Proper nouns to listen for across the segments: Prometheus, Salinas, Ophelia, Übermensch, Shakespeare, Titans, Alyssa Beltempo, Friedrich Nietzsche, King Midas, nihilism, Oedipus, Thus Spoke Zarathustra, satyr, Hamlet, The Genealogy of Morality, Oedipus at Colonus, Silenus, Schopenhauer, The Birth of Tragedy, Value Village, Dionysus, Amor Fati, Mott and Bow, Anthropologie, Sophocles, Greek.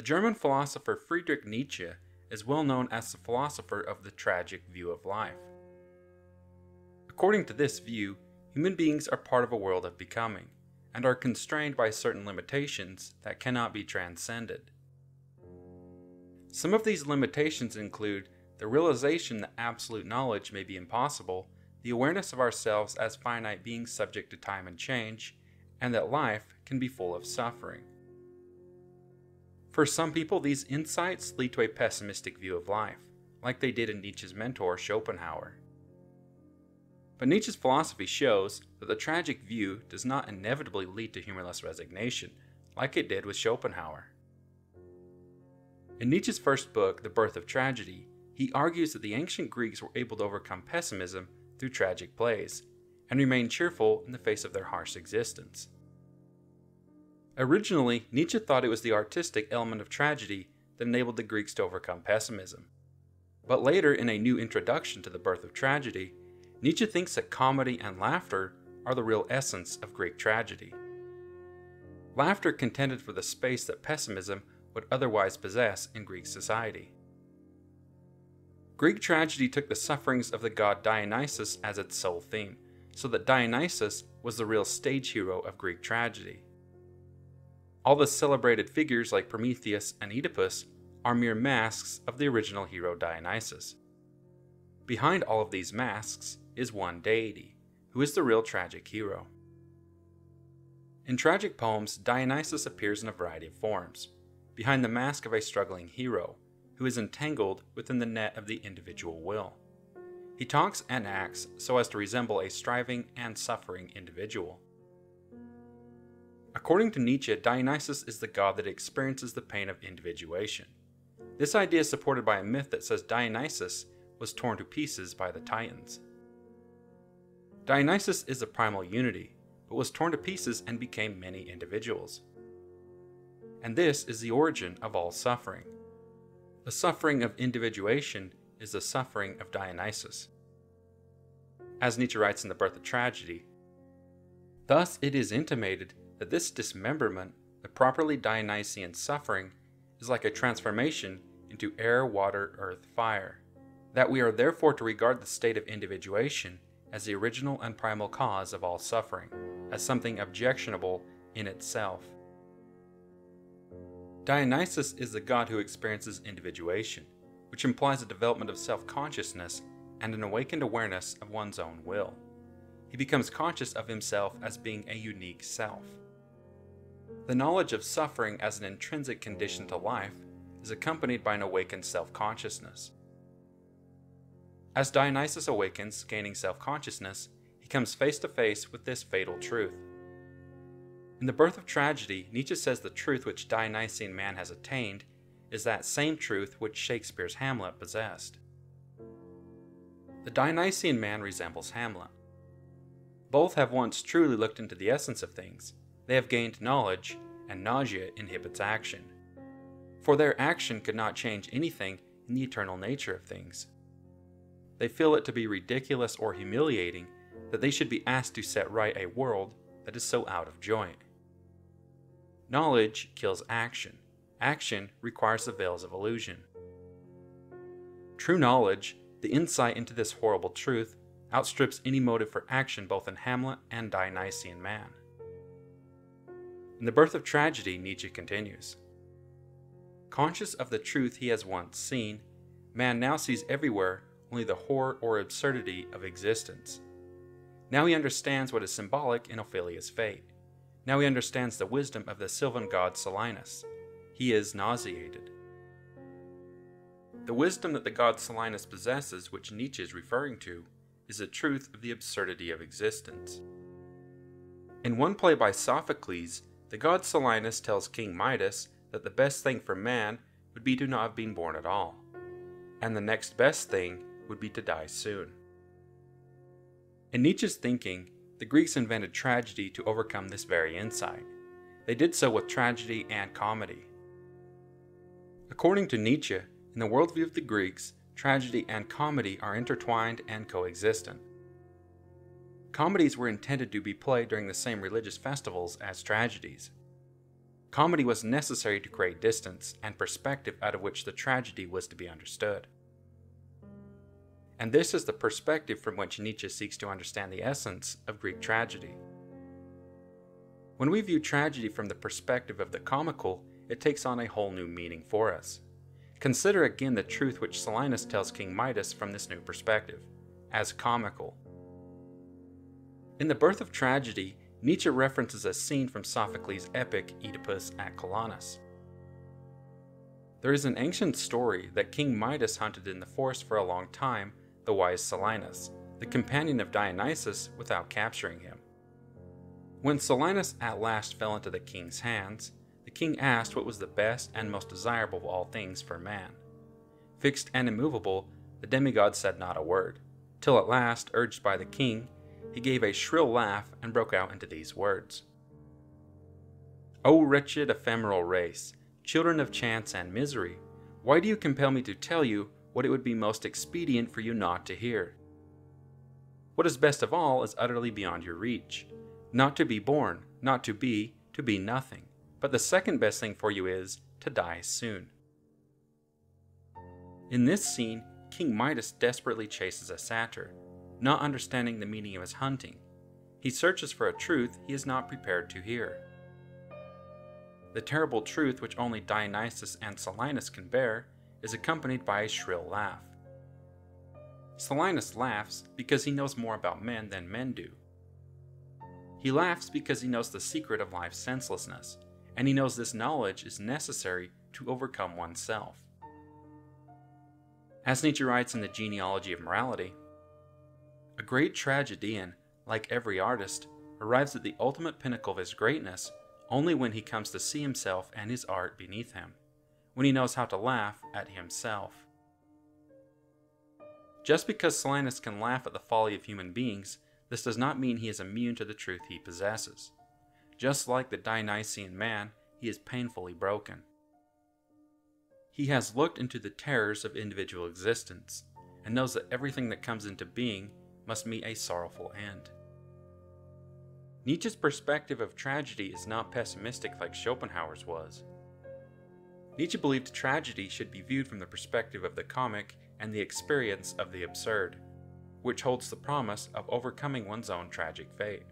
The German philosopher Friedrich Nietzsche is well known as the philosopher of the tragic view of life. According to this view, human beings are part of a world of becoming, and are constrained by certain limitations that cannot be transcended. Some of these limitations include the realization that absolute knowledge may be impossible, the awareness of ourselves as finite beings subject to time and change, and that life can be full of suffering. For some people, these insights lead to a pessimistic view of life, like they did in Nietzsche's mentor Schopenhauer. But Nietzsche's philosophy shows that the tragic view does not inevitably lead to humorless resignation, like it did with Schopenhauer. In Nietzsche's first book, The Birth of Tragedy, he argues that the ancient Greeks were able to overcome pessimism through tragic plays, and remain cheerful in the face of their harsh existence. Originally, Nietzsche thought it was the artistic element of tragedy that enabled the Greeks to overcome pessimism. But later, in a new introduction to The Birth of Tragedy, Nietzsche thinks that comedy and laughter are the real essence of Greek tragedy. Laughter contended for the space that pessimism would otherwise possess in Greek society. Greek tragedy took the sufferings of the god Dionysus as its sole theme, so that Dionysus was the real stage hero of Greek tragedy. All the celebrated figures like Prometheus and Oedipus are mere masks of the original hero Dionysus. Behind all of these masks is one deity, who is the real tragic hero. In tragic poems, Dionysus appears in a variety of forms, behind the mask of a struggling hero, who is entangled within the net of the individual will. He talks and acts so as to resemble a striving and suffering individual. According to Nietzsche, Dionysus is the god that experiences the pain of individuation. This idea is supported by a myth that says Dionysus was torn to pieces by the Titans. Dionysus is a primal unity, but was torn to pieces and became many individuals. And this is the origin of all suffering. The suffering of individuation is the suffering of Dionysus. As Nietzsche writes in The Birth of Tragedy, "Thus it is intimated that this dismemberment, the properly Dionysian suffering, is like a transformation into air, water, earth, fire, that we are therefore to regard the state of individuation as the original and primal cause of all suffering, as something objectionable in itself." Dionysus is the god who experiences individuation, which implies a development of self-consciousness and an awakened awareness of one's own will. He becomes conscious of himself as being a unique self. The knowledge of suffering as an intrinsic condition to life is accompanied by an awakened self-consciousness. As Dionysus awakens, gaining self-consciousness, he comes face to face with this fatal truth. In The Birth of Tragedy, Nietzsche says the truth which Dionysian man has attained is that same truth which Shakespeare's Hamlet possessed. The Dionysian man resembles Hamlet. Both have once truly looked into the essence of things. They have gained knowledge, and nausea inhibits action. For their action could not change anything in the eternal nature of things. They feel it to be ridiculous or humiliating that they should be asked to set right a world that is so out of joint. Knowledge kills action. Action requires the veils of illusion. True knowledge, the insight into this horrible truth, outstrips any motive for action both in Hamlet and Dionysian man. In The Birth of Tragedy, Nietzsche continues, "Conscious of the truth he has once seen, man now sees everywhere only the horror or absurdity of existence. Now he understands what is symbolic in Ophelia's fate. Now he understands the wisdom of the Sylvan god Salinas. He is nauseated." The wisdom that the god Salinas possesses, which Nietzsche is referring to, is the truth of the absurdity of existence. In one play by Sophocles, the god Salinas tells King Midas that the best thing for man would be to not have been born at all, and the next best thing would be to die soon. In Nietzsche's thinking, the Greeks invented tragedy to overcome this very insight. They did so with tragedy and comedy. According to Nietzsche, in the worldview of the Greeks, tragedy and comedy are intertwined and coexistent. Comedies were intended to be played during the same religious festivals as tragedies. Comedy was necessary to create distance and perspective out of which the tragedy was to be understood. And this is the perspective from which Nietzsche seeks to understand the essence of Greek tragedy. When we view tragedy from the perspective of the comical, it takes on a whole new meaning for us. Consider again the truth which Silenus tells King Midas from this new perspective, as comical. In The Birth of Tragedy, Nietzsche references a scene from Sophocles' epic Oedipus at Colonus. There is an ancient story that King Midas hunted in the forest for a long time the wise Salinas, the companion of Dionysus, without capturing him. When Salinas at last fell into the king's hands, the king asked what was the best and most desirable of all things for man. Fixed and immovable, the demigod said not a word, till at last, urged by the king, he gave a shrill laugh and broke out into these words. "O wretched ephemeral race, children of chance and misery, why do you compel me to tell you what it would be most expedient for you not to hear? What is best of all is utterly beyond your reach. Not to be born, not to be nothing, but the second best thing for you is to die soon." In this scene, King Midas desperately chases a satyr, not understanding the meaning of his hunting. He searches for a truth he is not prepared to hear. The terrible truth which only Dionysus and Silenus can bear is accompanied by a shrill laugh. Silenus laughs because he knows more about men than men do. He laughs because he knows the secret of life's senselessness, and he knows this knowledge is necessary to overcome oneself. As Nietzsche writes in The Genealogy of Morality, "A great tragedian, like every artist, arrives at the ultimate pinnacle of his greatness only when he comes to see himself and his art beneath him, when he knows how to laugh at himself." Just because Silenus can laugh at the folly of human beings, this does not mean he is immune to the truth he possesses. Just like the Dionysian man, he is painfully broken. He has looked into the terrors of individual existence and knows that everything that comes into being must meet a sorrowful end. Nietzsche's perspective of tragedy is not pessimistic like Schopenhauer's was. Nietzsche believed tragedy should be viewed from the perspective of the comic and the experience of the absurd, which holds the promise of overcoming one's own tragic fate.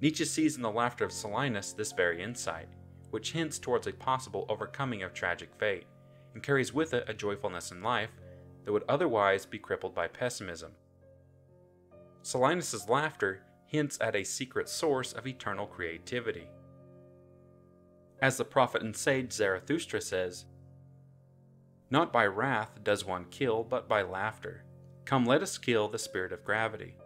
Nietzsche sees in the laughter of Silenus this very insight, which hints towards a possible overcoming of tragic fate, and carries with it a joyfulness in life that would otherwise be crippled by pessimism. Silenus's laughter hints at a secret source of eternal creativity. As the prophet and sage Zarathustra says, "Not by wrath does one kill, but by laughter. Come, let us kill the spirit of gravity."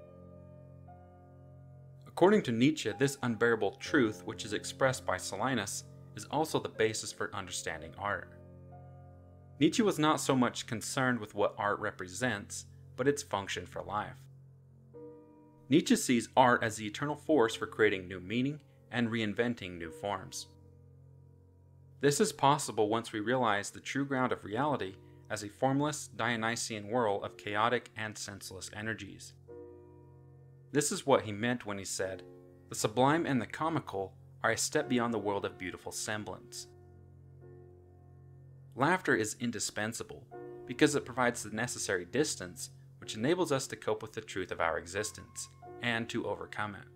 According to Nietzsche, this unbearable truth, which is expressed by Silenus, is also the basis for understanding art. Nietzsche was not so much concerned with what art represents, but its function for life. Nietzsche sees art as the eternal force for creating new meaning and reinventing new forms. This is possible once we realize the true ground of reality as a formless Dionysian whirl of chaotic and senseless energies. This is what he meant when he said, "The sublime and the comical are a step beyond the world of beautiful semblance." Laughter is indispensable because it provides the necessary distance which enables us to cope with the truth of our existence, and to overcome it.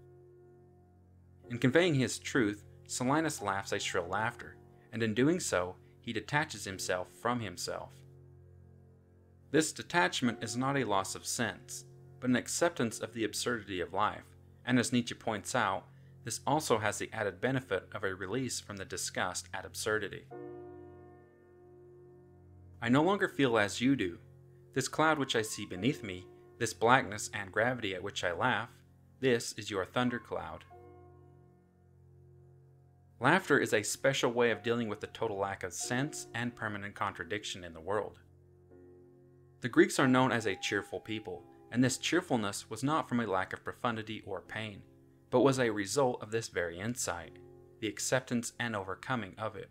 In conveying his truth, Silenus laughs a shrill laughter, and in doing so, he detaches himself from himself. This detachment is not a loss of sense, but an acceptance of the absurdity of life, and as Nietzsche points out, this also has the added benefit of a release from the disgust at absurdity. "I no longer feel as you do. This cloud which I see beneath me, this blackness and gravity at which I laugh, this is your thundercloud." Laughter is a special way of dealing with the total lack of sense and permanent contradiction in the world. The Greeks are known as a cheerful people, and this cheerfulness was not from a lack of profundity or pain, but was a result of this very insight, the acceptance and overcoming of it.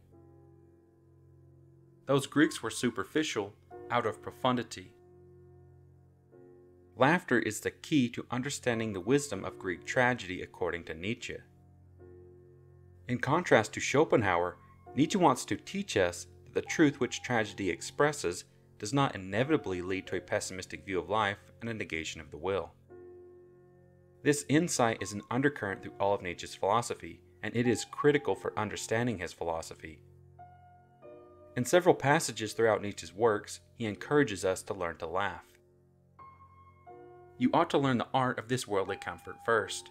Those Greeks were superficial, out of profundity. Laughter is the key to understanding the wisdom of Greek tragedy according to Nietzsche. In contrast to Schopenhauer, Nietzsche wants to teach us that the truth which tragedy expresses does not inevitably lead to a pessimistic view of life and a negation of the will. This insight is an undercurrent through all of Nietzsche's philosophy, and it is critical for understanding his philosophy. In several passages throughout Nietzsche's works, he encourages us to learn to laugh. You ought to learn the art of this worldly comfort first.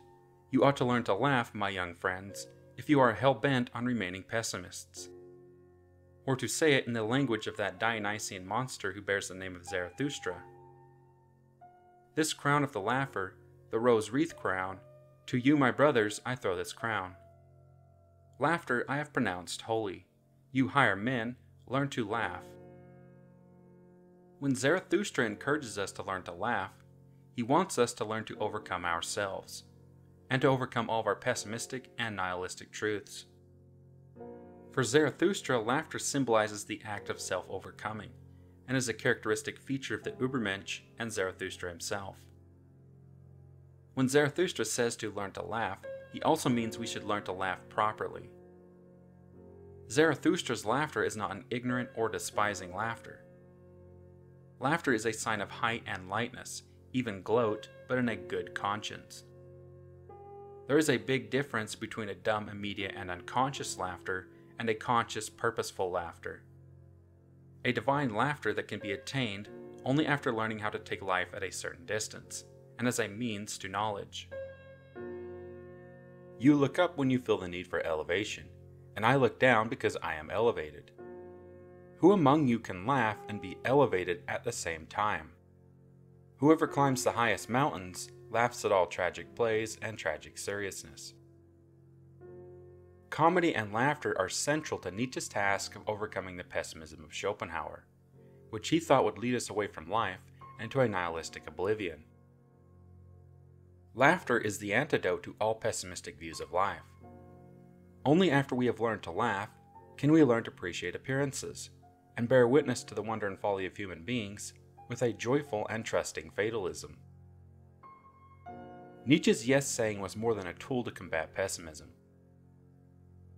You ought to learn to laugh, my young friends, if you are hell-bent on remaining pessimists. Or to say it in the language of that Dionysian monster who bears the name of Zarathustra. This crown of the laugher, the rose-wreath crown, to you, my brothers, I throw this crown. Laughter I have pronounced holy. You higher men, learn to laugh. When Zarathustra encourages us to learn to laugh, he wants us to learn to overcome ourselves, and to overcome all of our pessimistic and nihilistic truths. For Zarathustra, laughter symbolizes the act of self-overcoming, and is a characteristic feature of the Übermensch and Zarathustra himself. When Zarathustra says to learn to laugh, he also means we should learn to laugh properly. Zarathustra's laughter is not an ignorant or despising laughter. Laughter is a sign of height and lightness, even gloat, but in a good conscience. There is a big difference between a dumb, immediate, and unconscious laughter and a conscious, purposeful laughter. A divine laughter that can be attained only after learning how to take life at a certain distance, and as a means to knowledge. You look up when you feel the need for elevation, and I look down because I am elevated. Who among you can laugh and be elevated at the same time? Whoever climbs the highest mountains laughs at all tragic plays and tragic seriousness. Comedy and laughter are central to Nietzsche's task of overcoming the pessimism of Schopenhauer, which he thought would lead us away from life and to a nihilistic oblivion. Laughter is the antidote to all pessimistic views of life. Only after we have learned to laugh can we learn to appreciate appearances and bear witness to the wonder and folly of human beings with a joyful and trusting fatalism. Nietzsche's yes saying was more than a tool to combat pessimism.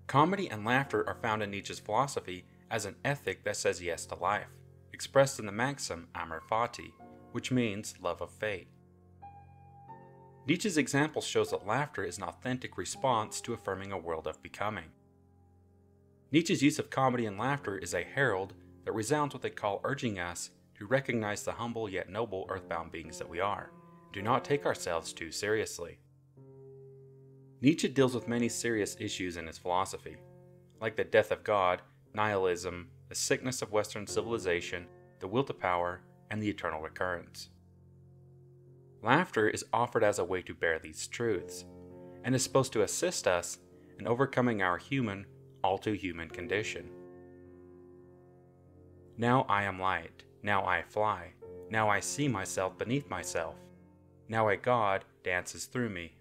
Comedy and laughter are found in Nietzsche's philosophy as an ethic that says yes to life, expressed in the maxim Amor Fati, which means love of fate. Nietzsche's example shows that laughter is an authentic response to affirming a world of becoming. Nietzsche's use of comedy and laughter is a herald that resounds with a call urging us to recognize the humble yet noble earthbound beings that we are. Do not take ourselves too seriously. Nietzsche deals with many serious issues in his philosophy, like the death of God, nihilism, the sickness of Western civilization, the will to power, and the eternal recurrence. Laughter is offered as a way to bear these truths, and is supposed to assist us in overcoming our human, all too human condition. Now I am light, now I fly, now I see myself beneath myself, now a God dances through me,